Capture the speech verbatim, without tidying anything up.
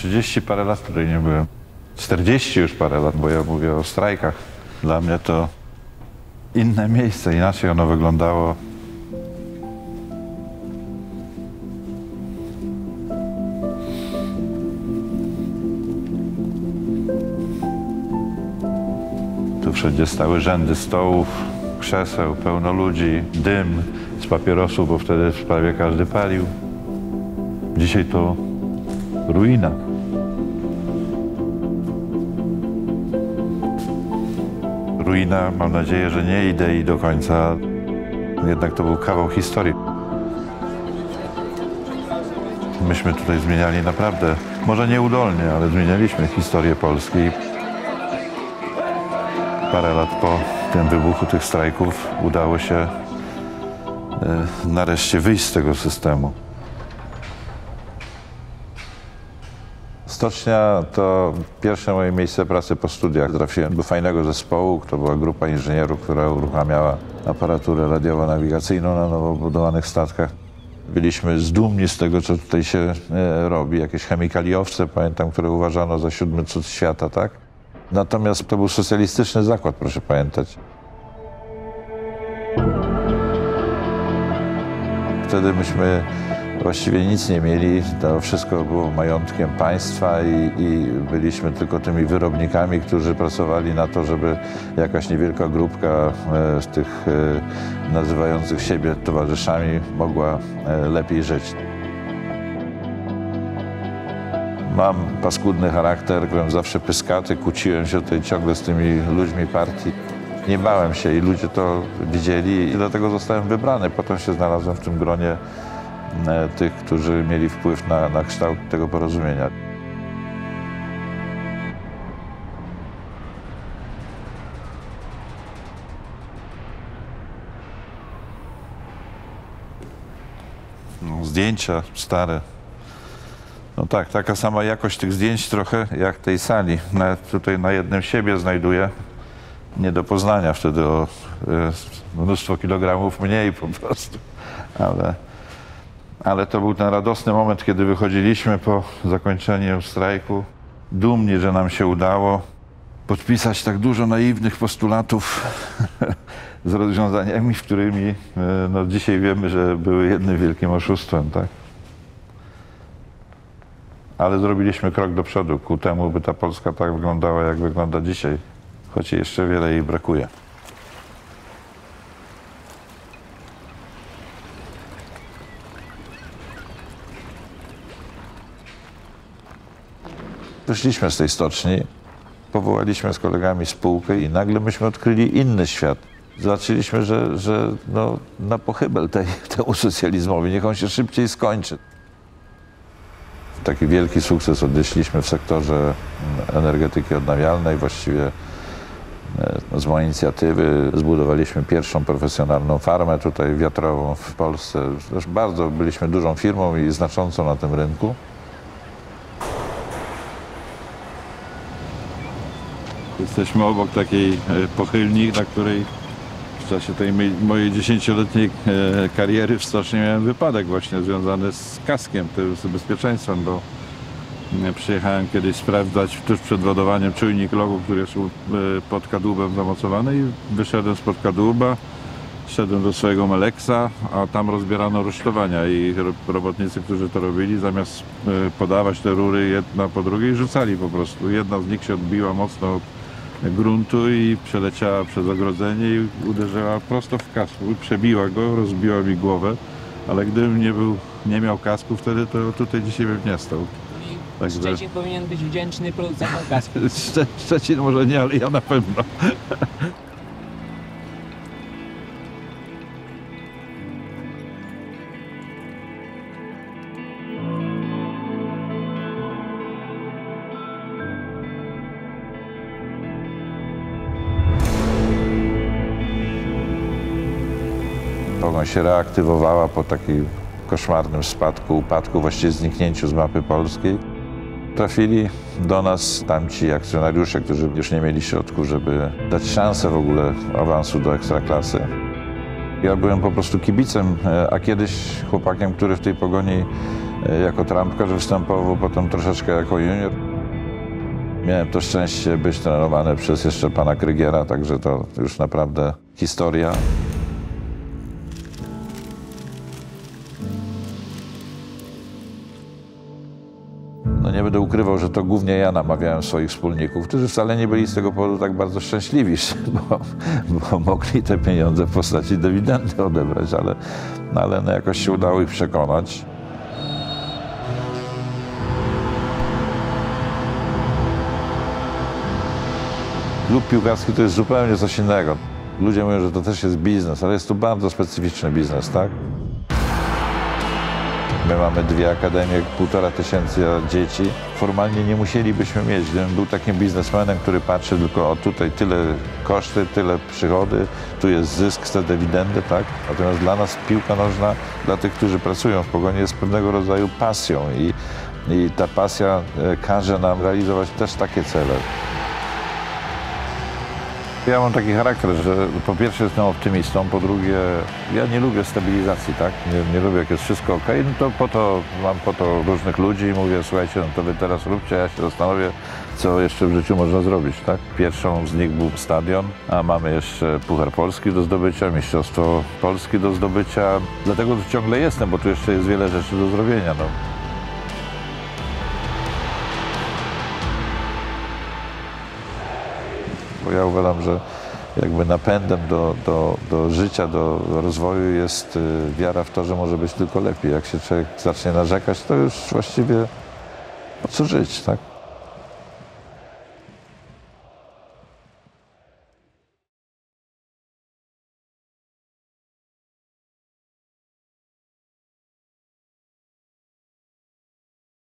trzydzieści parę lat tutaj nie byłem. czterdzieści już parę lat, bo ja mówię o strajkach. Dla mnie to inne miejsce, inaczej ono wyglądało. Tu wszędzie stały rzędy stołów, krzeseł, pełno ludzi, dym z papierosów, bo wtedy prawie każdy palił. Dzisiaj to ruina. Ruina, mam nadzieję, że nie idei do końca. Jednak to był kawał historii. Myśmy tutaj zmieniali naprawdę, może nieudolnie, ale zmienialiśmy historię Polski. Parę lat po tym wybuchu tych strajków udało się e, nareszcie wyjść z tego systemu. Stocznia to pierwsze moje miejsce pracy po studiach. Trafiłem do fajnego zespołu, to była grupa inżynierów, która uruchamiała aparaturę radiowo-nawigacyjną na nowo budowanych statkach. Byliśmy zdumni z tego, co tutaj się e, robi. Jakieś chemikaliowce, pamiętam, które uważano za siódmy cud świata, tak? Natomiast to był socjalistyczny zakład, proszę pamiętać. Wtedy myśmy właściwie nic nie mieli, to wszystko było majątkiem państwa i, i byliśmy tylko tymi wyrobnikami, którzy pracowali na to, żeby jakaś niewielka grupka z e, tych e, nazywających siebie towarzyszami mogła e, lepiej żyć. Mam paskudny charakter, byłem zawsze pyskaty, kłóciłem się tutaj ciągle z tymi ludźmi partii. Nie bałem się i ludzie to widzieli i dlatego zostałem wybrany. Potem się znalazłem w tym gronie e, tych, którzy mieli wpływ na, na kształt tego porozumienia. No, zdjęcia stare. No tak, taka sama jakość tych zdjęć trochę jak tej sali. Nawet tutaj na jednym siebie znajduję nie do poznania wtedy o y, mnóstwo kilogramów mniej po prostu. Ale, ale to był ten radosny moment, kiedy wychodziliśmy po zakończeniu strajku. Dumni, że nam się udało podpisać tak dużo naiwnych postulatów z rozwiązaniami, w którymi y, no, dzisiaj wiemy, że były jednym wielkim oszustwem, tak? Ale zrobiliśmy krok do przodu ku temu, by ta Polska tak wyglądała, jak wygląda dzisiaj, choć jeszcze wiele jej brakuje. Wyszliśmy z tej stoczni, powołaliśmy z kolegami spółkę i nagle myśmy odkryli inny świat. Zobaczyliśmy, że, że no, na pochybel tej, temu socjalizmowi, niech on się szybciej skończy. Taki wielki sukces odnieśliśmy w sektorze energetyki odnawialnej. Właściwie z mojej inicjatywy zbudowaliśmy pierwszą profesjonalną farmę tutaj wiatrową w Polsce. Też bardzo byliśmy dużą firmą i znaczącą na tym rynku. Jesteśmy obok takiej pochylni, na której w czasie tej mojej dziesięcioletniej kariery w stoczni miałem wypadek właśnie związany z kaskiem, z bezpieczeństwem, bo przyjechałem kiedyś sprawdzać tuż przed ładowaniem czujnik logu, który jest pod kadłubem zamocowany i wyszedłem spod kadłuba, szedłem do swojego Meleksa, a tam rozbierano rusztowania i robotnicy, którzy to robili, zamiast podawać te rury jedna po drugiej, rzucali po prostu. Jedna z nich się odbiła mocno od gruntu i przeleciała przez ogrodzenie i uderzyła prosto w kask. Przebiła go, rozbiła mi głowę, ale gdybym nie był, nie miał kasku wtedy, to tutaj dzisiaj bym nie stał. Także... Szczecin powinien być wdzięczny producentom kasku. Szcze Szczecin może nie, ale ja na pewno. Pogoń się reaktywowała po takim koszmarnym spadku, upadku, właściwie zniknięciu z mapy polskiej. Trafili do nas tamci akcjonariusze, którzy już nie mieli środków, żeby dać szansę w ogóle awansu do Ekstraklasy. Ja byłem po prostu kibicem, a kiedyś chłopakiem, który w tej Pogoni jako trampkarz występował, potem troszeczkę jako junior. Miałem to szczęście być trenowany przez jeszcze pana Krygiera, także to już naprawdę historia. No nie będę ukrywał, że to głównie ja namawiałem swoich wspólników, którzy wcale nie byli z tego powodu tak bardzo szczęśliwi, bo, bo mogli te pieniądze w postaci dywidendy odebrać, ale, ale no jakoś się udało ich przekonać. Klub piłkarski to jest zupełnie coś innego. Ludzie mówią, że to też jest biznes, ale jest to bardzo specyficzny biznes, tak? My mamy dwie akademie, półtora tysiąca dzieci. Formalnie nie musielibyśmy mieć, gdybym był takim biznesmenem, który patrzy tylko o tutaj tyle koszty, tyle przychody, tu jest zysk, te dywidendy, tak? Natomiast dla nas piłka nożna, dla tych, którzy pracują w Pogoni, jest pewnego rodzaju pasją i, i ta pasja każe nam realizować też takie cele. Ja mam taki charakter, że po pierwsze jestem optymistą, po drugie ja nie lubię stabilizacji, tak? Nie, nie lubię, jak jest wszystko ok, no to po to mam po to różnych ludzi i mówię, słuchajcie, no to wy teraz róbcie, ja się zastanowię, co jeszcze w życiu można zrobić, tak? Pierwszą z nich był stadion, a mamy jeszcze Puchar Polski do zdobycia, Mistrzostwo Polski do zdobycia, dlatego tu ciągle jestem, bo tu jeszcze jest wiele rzeczy do zrobienia, no. Ja uważam, że jakby napędem do, do, do życia, do rozwoju jest wiara w to, że może być tylko lepiej. Jak się człowiek zacznie narzekać, to już właściwie po co żyć, tak?